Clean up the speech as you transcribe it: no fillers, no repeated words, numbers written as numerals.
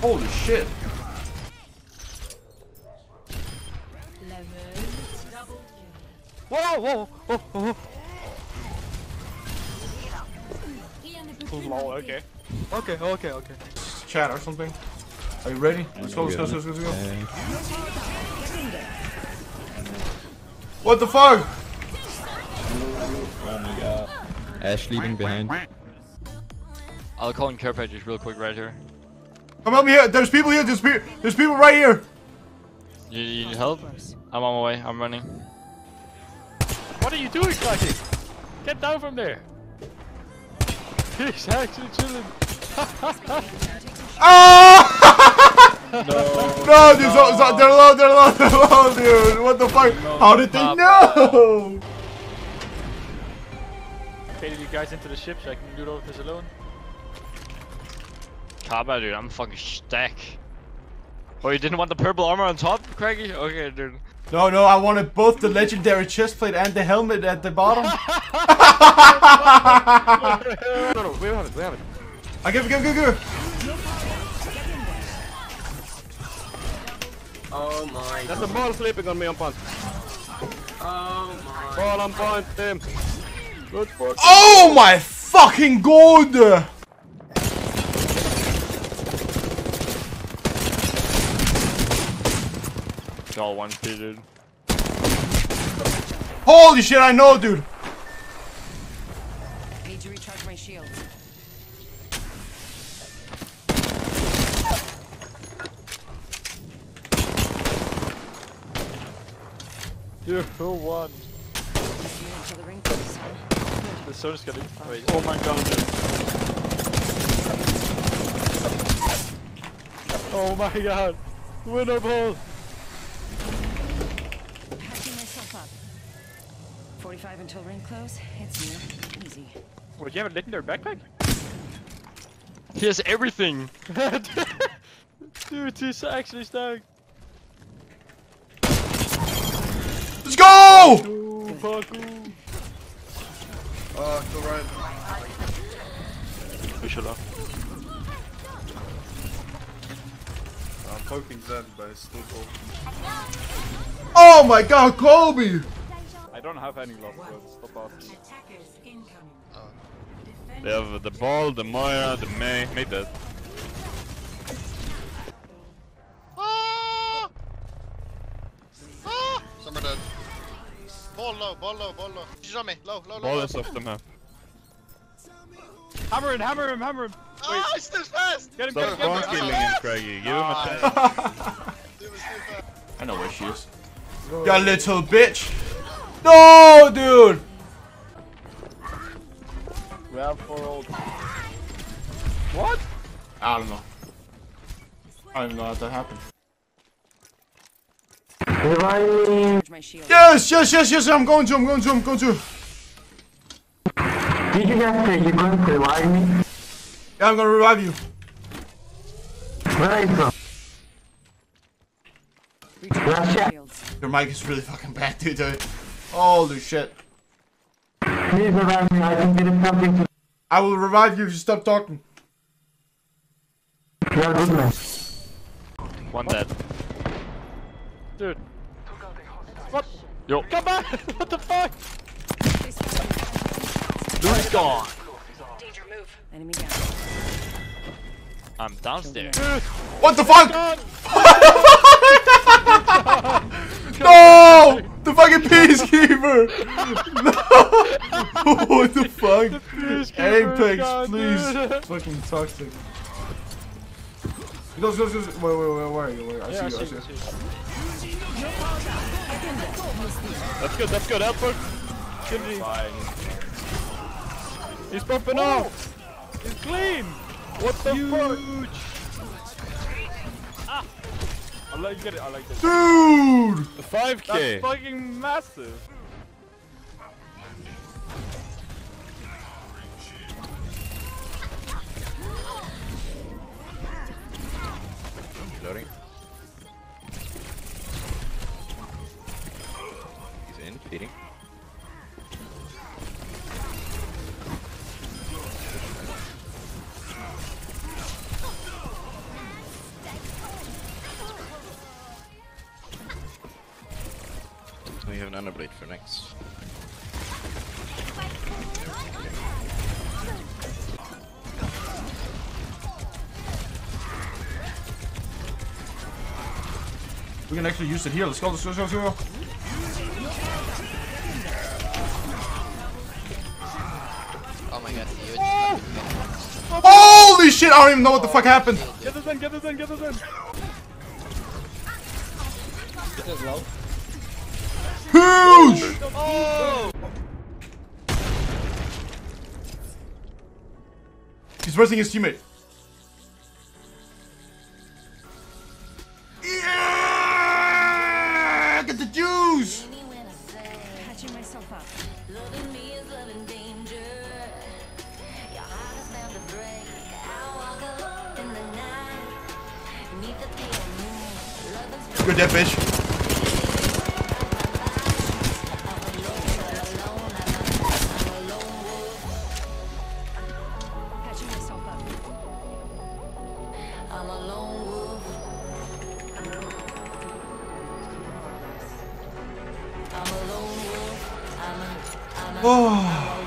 Holy shit! Whoa, whoa, whoa, whoa. Okay. Okay, okay, okay. Chat or something. Are you ready? Let's go, let's go, let's go, let's go. What the fuck? Oh my god. Ash leaving behind. I'll call in care package real quick right here. Come help me here. There's people here. There's people right here. You need help? I'm on my way. I'm running. What are you doing, Kragie? Get down from there. He's actually chilling. Oh! No, no, dude, no. So they're low, dude. What the fuck? No, how did they know? Okay, you guys into the ship so I can do all of this alone. Kaba, dude, I'm fucking stack. Oh, you didn't want the purple armor on top, Kragie? Okay, dude. No, no, I wanted both the legendary chestplate and the helmet at the bottom. No, no, we have it. I give. Oh my. There's a ball sleeping on me on point. Oh my. Ball on point, Tim. Good work. Oh my fucking god! All one, dude. Holy shit, I know, dude. I need to recharge my shield. Dude, who won? The sun is getting. Wait. Oh my god, dude. Oh my god. Winner ball. 45 until ring close, it's near easy. Would you have a legendary backpack? He has everything! Dude, he's actually stuck. Let's go! Ooh, Paku. Oh, go right. We should have. I'm poking Zen, but it's still open. Oh my god, Kobe! I don't have any lost words. Stop asking. They have the ball, the Maya, the May. Made that. Ah! Ah! Some are dead. Ball low. She's on me. Low. Ball is off the map. Hammer him. Wait. Ah, he's still fast! Get him. Stop killing him, Kragie. Give him a tag. I know where she is. You little bitch! No, dude! We have 4 old. What? I don't know how that happened. Yes, I'm going to. Did you guys say you're going to revive me? Yeah, I'm going to revive you. Where are you from? Russia? Your mic is really fucking bad, dude. Holy shit. Please revive me, I can get something to. I will revive you if you stop talking. Yeah, good man. One dead. Dude. What? Yo. Come back! What the fuck? Dude's gone. Danger move. Enemy down. I'm downstairs. Dude. What the fuck? No! The fucking peacekeeper! No! What the fuck? Apex, please. Fucking toxic. Go. Wait, where are you? Wait, I see you. That's good, output. Fine. He's popping off! He's clean! What the fuck? Ah! I like it. Dude! The 5K! That's fucking massive! Loading. He's in, feeding. an Underblade for next. We can actually use it here. Let's go, let's go, let's go, let's go. Oh my god, you just holy shit, I don't even know what the fuck happened. Get this in, get this in, get this in. Get this low. Huge! Oh. He's versing his teammate. Yeah! Get the juice! Catching myself up. Loving me is loving danger. Your heart is bound to break. I'll walk alone in the night. Need the pain. You're dead, bitch. I'm a lone wolf. I'm a lone wolf. I'm a